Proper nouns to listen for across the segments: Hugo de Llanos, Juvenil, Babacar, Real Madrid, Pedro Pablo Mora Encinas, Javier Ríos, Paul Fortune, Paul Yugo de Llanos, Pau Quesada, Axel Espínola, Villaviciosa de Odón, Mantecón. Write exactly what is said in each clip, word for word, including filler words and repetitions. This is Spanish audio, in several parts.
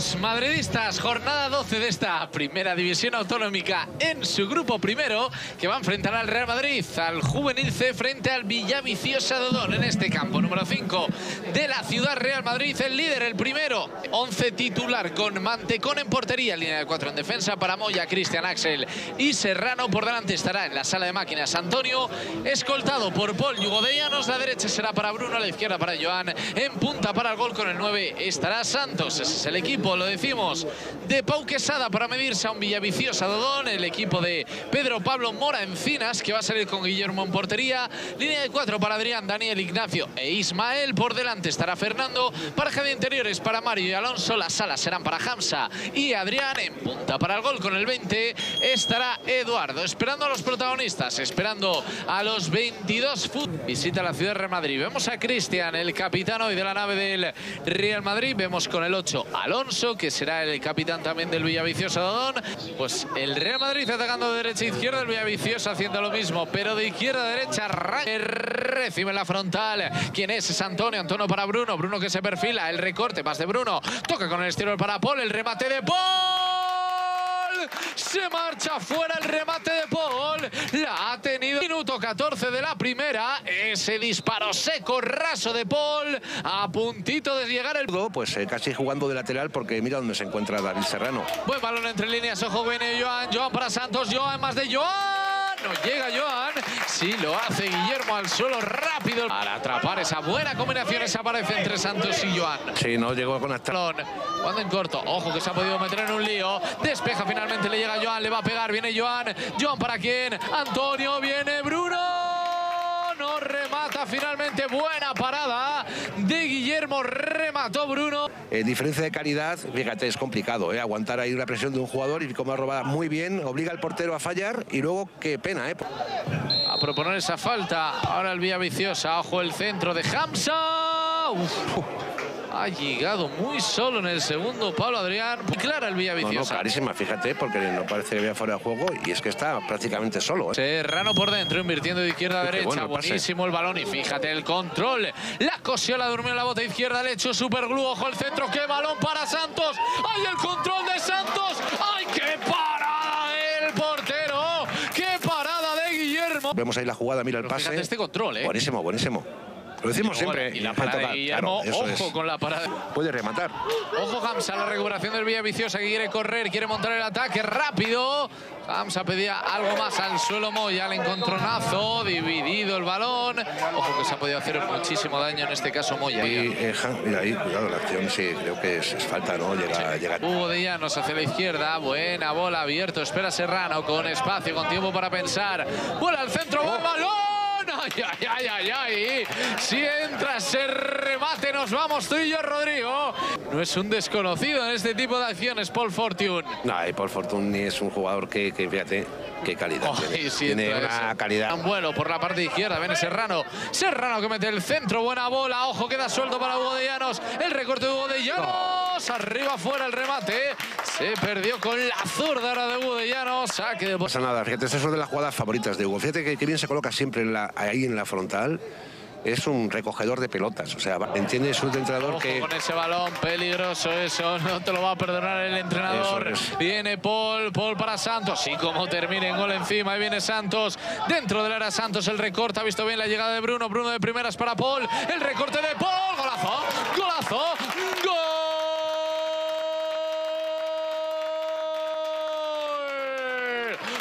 los madridistas, jornada doce de esta primera división autonómica en su grupo primero, que va a enfrentar al Real Madrid, al Juvenil C frente al Villaviciosa de Odón en este campo número cinco de la ciudad. Real Madrid, el líder, el primero, once titular con Mantecón en portería, línea de cuatro en defensa para Moya, Cristian, Axel y Serrano. Por delante estará en la sala de máquinas Antonio, escoltado por Paul Yugo de Llanos, la derecha será para Bruno, la izquierda para Joan, en punta para el gol con el nueve estará Santos. Ese es el equipo, lo decimos, de Pau Quesada para medirse a un Villaviciosa de Odón, el equipo de Pedro Pablo Mora Encinas, que va a salir con Guillermo en portería, línea de cuatro para Adrián, Daniel, Ignacio e Ismael. Por delante estará Fernando, pareja de interiores para Mario y Alonso, las alas serán para Hamza y Adrián, en punta para el gol con el veinte estará Eduardo. Esperando a los protagonistas, esperando a los veintidós fútbol. Visita la ciudad de Real Madrid, vemos a Cristian, el capitán hoy de la nave del Real Madrid, vemos con el ocho Alonso, que será el capitán también del Villaviciosa de Odón. Pues el Real Madrid atacando de derecha a izquierda, el Villaviciosa haciendo lo mismo, pero de izquierda a derecha. Recibe la frontal, ¿quién es? Es Antonio, Antonio para Bruno, Bruno que se perfila, el recorte, más de Bruno, toca con el exterior para Paul, el remate de Paul, se marcha fuera el remate de Paul, la ha tenido. Minuto catorce de la primera, ese disparo seco, raso de Paul, a puntito de llegar el... Pues eh, casi jugando de lateral, porque mira dónde se encuentra David Serrano. Buen balón entre líneas, ojo, viene Joan, Joan para Santos, Joan, más de Joan. No llega Joan, sí lo hace Guillermo, al suelo rápido. Para atrapar esa buena combinación, esa aparece entre Santos y Joan. Sí, no llegó con hasta... Cuando en corto, ojo que se ha podido meter en un lío. Despeja, finalmente le llega Joan, le va a pegar, viene Joan. Joan para quién, Antonio, viene Bruno. No remata finalmente, buena parada de Guillermo, remató Bruno. En diferencia de calidad, fíjate, es complicado, ¿eh? Aguantar ahí la presión de un jugador y como ha robado muy bien, obliga al portero a fallar y luego qué pena, ¿eh? A proponer esa falta, ahora el Villaviciosa, ojo el centro de Hamza. Uf, uf. Ha llegado muy solo en el segundo Pablo Adrián. Muy clara el Villaviciosa. No, no, clarísima, fíjate, porque no parece que vea fuera de juego y es que está prácticamente solo, ¿eh? Serrano por dentro, invirtiendo de izquierda a derecha. Bueno, buenísimo el balón y fíjate el control. La cosió, la durmió en la bota izquierda, le echó superglue, ojo el centro, qué balón para Santos. ¡Ay, el control de Santos! ¡Ay, qué parada el portero! ¡Qué parada de Guillermo! Vemos ahí la jugada, mira el Pero pase. Fíjate este control, ¿eh? Buenísimo, buenísimo. Lo decimos siempre. Y la parada de Guillermo, claro, ojo es. Con la parada. Puede rematar. Ojo Hamza, la recuperación del Villaviciosa, que quiere correr, quiere montar el ataque rápido. Hamza pedía algo más, al suelo Moya, al encontronazo, dividido el balón. Ojo que se ha podido hacer muchísimo daño en este caso Moya. Y eh, mira ahí, cuidado, la acción sí, creo que es, es falta, ¿no? Llega, sí. llega. Hugo de Llanos hacia la izquierda, buena bola, abierto, espera Serrano, con espacio, con tiempo para pensar. Bola al centro, buen balón. ¡Ay, ay, ay, ay, ay! Si entra ese remate, nos vamos tú y yo, Rodrigo. No es un desconocido en este tipo de acciones, Paul Fortune. No, y Paul Fortune es un jugador que, que fíjate, qué calidad oh, tiene. Sí, tiene una calidad. Un vuelo por la parte izquierda, viene Serrano. Serrano que mete el centro, buena bola. Ojo, queda suelto para Hugo de Llanos. El recorte de Hugo de Llanos. No. Arriba, fuera el remate. Se perdió con la zurda ahora de Hugo de Llanos. Saque de... No pasa nada, fíjate, esa es una de las jugadas favoritas de Hugo. Fíjate que, que bien se coloca siempre en la... ahí en la frontal. Es un recogedor de pelotas, o sea, entiende su entrenador. Ojo que... con ese balón, peligroso eso, no te lo va a perdonar el entrenador. Es. Viene Paul, Paul para Santos, y como termina en gol encima, ahí viene Santos, dentro del área Santos, el recorte, ha visto bien la llegada de Bruno, Bruno de primeras para Paul, el recorte de Paul, golazo, golazo, gol.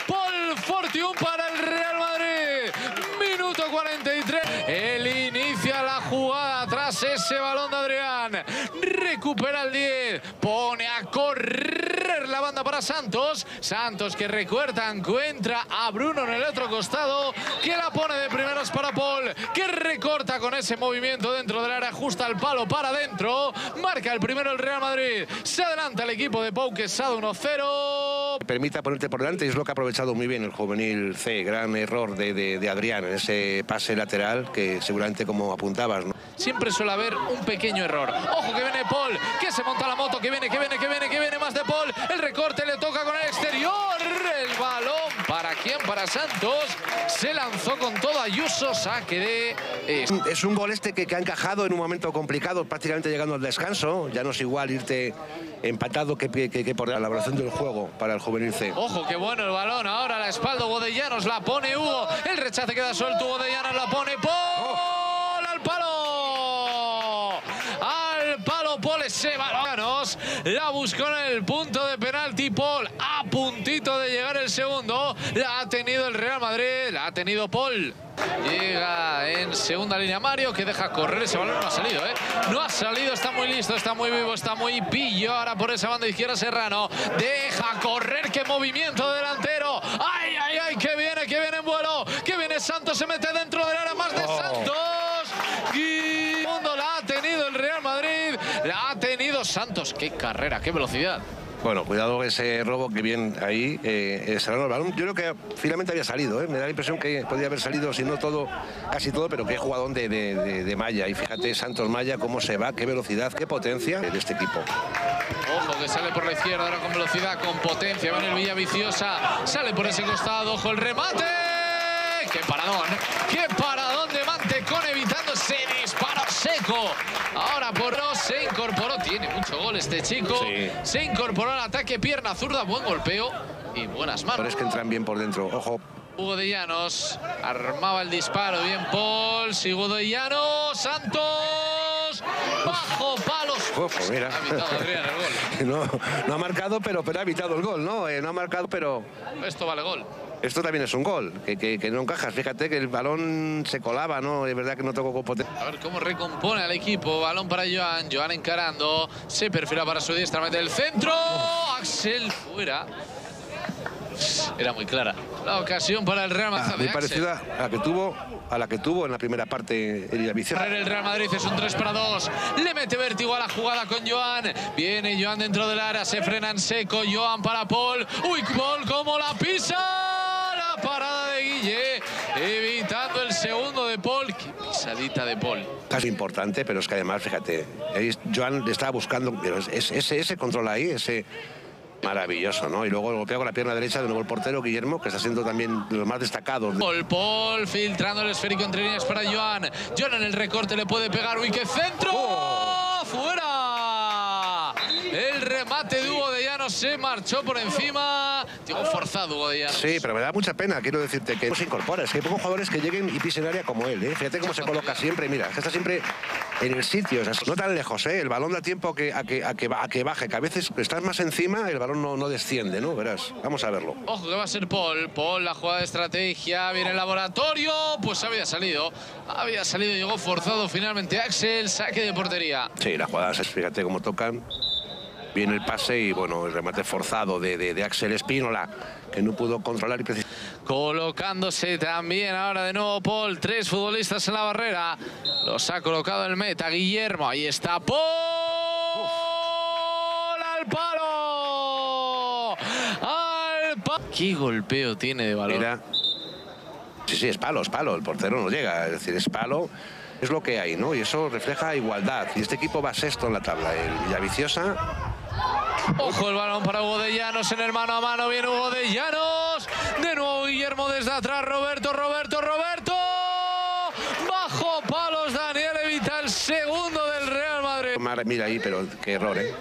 Paul Fortune para el Real Madrid, minuto cuarenta y tres, él inicia la jugada tras ese balón de Adrián, recupera el diez, pone a correr la banda para Santos, Santos que recorta, encuentra a Bruno en el otro costado, que la pone de primeros para Paul, que recorta con ese movimiento dentro del área, ajusta el palo para adentro, marca el primero el Real Madrid, se adelanta el equipo de Pau Quesada uno cero. Permita ponerte por delante, y es lo que ha aprovechado muy bien el Juvenil C, gran error de, de, de Adrián en ese pase lateral que seguramente como apuntabas, ¿no? Siempre suele haber un pequeño error. Ojo que viene Paul, que se monta la moto, que viene, que viene, que viene, que viene más de Paul, el recorte le toca con el exterior, el balón, ¿para quién? Para Santos, Se lanzó con todo Ayuso, saque de... Eh. Es un gol este que, que ha encajado en un momento complicado, prácticamente llegando al descanso. Ya no es igual irte empatado que, que, que por la elaboración del juego para el juvenil C. Ojo, qué bueno el balón. Ahora a la espalda Hugo de Llanos, la pone Hugo. El rechace queda suelto, Hugo de Llanos la pone. ¡Gol! ¡Oh! ¡Al palo! ¡Al palo, Paul! Ese balón. La buscó en el punto de penalti, Paul. A puntito de llegar el segundo. La ha tenido el Real Madrid, la ha tenido Paul. Llega en segunda línea Mario, que deja correr. Ese balón no ha salido, ¿eh? No ha salido, está muy listo, está muy vivo, está muy pillo. Ahora por esa banda izquierda Serrano. Deja correr, qué movimiento delantero. ¡Ay, ay, ay! ¡Que viene, que viene en vuelo! ¡Que viene Santos! Se mete dentro del área, más de Santos. Y... la ha tenido el Real Madrid, la ha tenido Santos. ¡Qué carrera, qué velocidad! Bueno, cuidado ese robo que bien ahí, eh, Serrano el balón. Yo creo que finalmente había salido, ¿eh? Me da la impresión que podía haber salido, si no todo, casi todo, pero qué jugadón de, de, de, de Maya. Y fíjate, Santos Maya, cómo se va, qué velocidad, qué potencia de este equipo. Ojo, que sale por la izquierda, ahora con velocidad, con potencia, va en el Villaviciosa, sale por ese costado, ojo el remate. ¡Qué paradón! ¡Qué paradón de Mantecón evitando ese disparo seco! Ahora Porro se incorporó, tiene mucho gol este chico, sí. Se incorporó al ataque, pierna zurda, buen golpeo y buenas manos. Pero es que entran bien por dentro, ojo. Hugo de Llanos armaba el disparo, bien Paul, si Hugo de Llanos, Santos, bajo palos. Ojo, mira. Ha evitado Adrián el gol. No, no ha marcado, pero, pero ha evitado el gol, ¿no? Eh, no ha marcado, pero... Esto vale gol. Esto también es un gol, que, que, que no encajas. Fíjate que el balón se colaba, ¿no? Es verdad que no tocó con potencia. A ver cómo recompone al equipo. Balón para Joan. Joan encarando. Se perfila para su diestra. Mete el centro. Axel fuera. Era muy clara la ocasión para el Real Madrid. Ah, muy parecida a la que tuvo, a la que tuvo en la primera parte el Villaviciosa. El Real Madrid es un tres para dos. Le mete vértigo a la jugada con Joan. Viene Joan dentro del área. Se frena en seco. Joan para Paul. Uy, Paul, cómo la pisa. Parada de Guille, evitando el segundo de Paul. Qué pisadita de Paul. Es importante, pero es que además, fíjate, ahí Joan le estaba buscando, pero ese, ese, ese control ahí, ese maravilloso, ¿no? Y luego golpea con la pierna derecha de nuevo el portero Guillermo, que está siendo también de los más destacados. Paul, Paul, filtrando el esférico entre líneas para Joan. Joan en el recorte le puede pegar, uy, qué centro. ¡Oh! ¡Fuera! El remate de Hugo de Llanos se marchó por encima. Digo, forzado Hugo de Llanos. Sí, pero me da mucha pena, quiero decirte que no se incorpora. Es que hay pocos jugadores que lleguen y pisen área como él, ¿eh? Fíjate cómo se coloca siempre, mira, es que está siempre en el sitio, o sea, no tan lejos, ¿eh? El balón da tiempo que, a, que, a, que, a que baje, que a veces estás más encima, el balón no, no desciende, ¿no? Verás, vamos a verlo. Ojo, que va a ser Paul. Paul, la jugada de estrategia, viene el laboratorio, pues había salido, había salido, llegó forzado finalmente Axel, saque de portería. Sí, las jugadas, fíjate cómo tocan. Viene el pase y, bueno, el remate forzado de, de, de Axel Espínola, que no pudo controlar y precisar. Colocándose también ahora de nuevo Paul, tres futbolistas en la barrera. Los ha colocado el meta, Guillermo. Ahí está Paul. Uf. ¡Al palo! ¡Al palo! ¿Qué golpeo tiene de valor? Mira. Sí, sí, es palo, es palo. El portero no llega, es decir, es palo. Es lo que hay, ¿no? Y eso refleja igualdad. Y este equipo va sexto en la tabla. El Villaviciosa. Ojo el balón para Hugo de Llanos en el mano a mano. Viene Hugo de Llanos. De nuevo Guillermo desde atrás. Roberto, Roberto, Roberto. Bajo palos Daniel evita el segundo del Real Madrid. Mira ahí, pero qué error, ¿eh?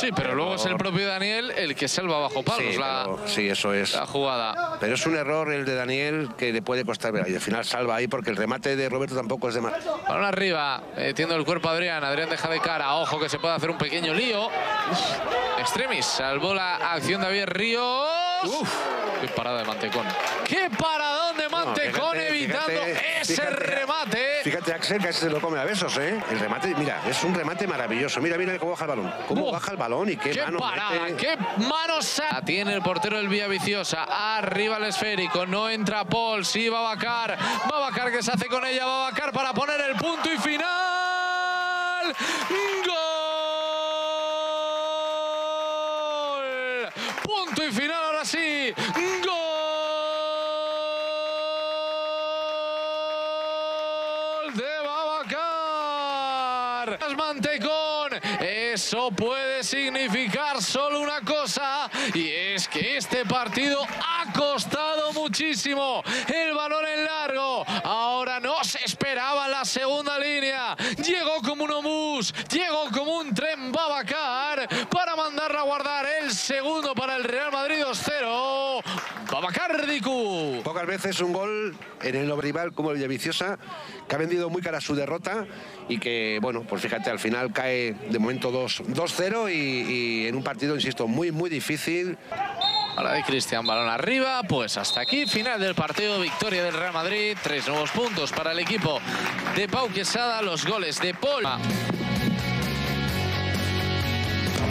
Sí, pero luego es el propio Daniel el que salva bajo palos, sí, la, pero, sí, eso es. La jugada. Pero es un error el de Daniel que le puede costar. Y al final salva ahí porque el remate de Roberto tampoco es de más. Balón arriba, metiendo el cuerpo a Adrián. Adrián deja de cara. Ojo que se puede hacer un pequeño lío. Uf. Extremis salvó la acción de Javier Ríos. Uf. ¡Qué parada de Mantecón! ¡Qué paradón de Mantecón, no, fíjate, evitando fíjate, ese fíjate, remate! Fíjate, Axel, que se lo come a besos, ¿eh? El remate, mira, es un remate maravilloso. Mira, mira cómo baja el balón. Cómo oh, baja el balón y qué, qué mano parada, mete. ¡Qué mano sale! Tiene el portero del Villaviciosa. Arriba el esférico. No entra Paul. Sí, Babacar. Babacar que se hace con ella. Babacar para poner el punto y final. ¡Gol! Punto y final, ahora sí. Mantecón, eso puede significar solo una cosa, y es que este partido ha costado muchísimo. El balón mandarla a guardar. El segundo para el Real Madrid, dos cero. Babacar. Pocas veces un gol en el rival como el Villaviciosa, que ha vendido muy cara su derrota y que, bueno, pues fíjate, al final cae de momento dos cero y, y en un partido, insisto, muy, muy difícil. Ahora de Cristian, balón arriba, pues hasta aquí, final del partido, victoria del Real Madrid, tres nuevos puntos para el equipo de Pau Quesada, los goles de Paul.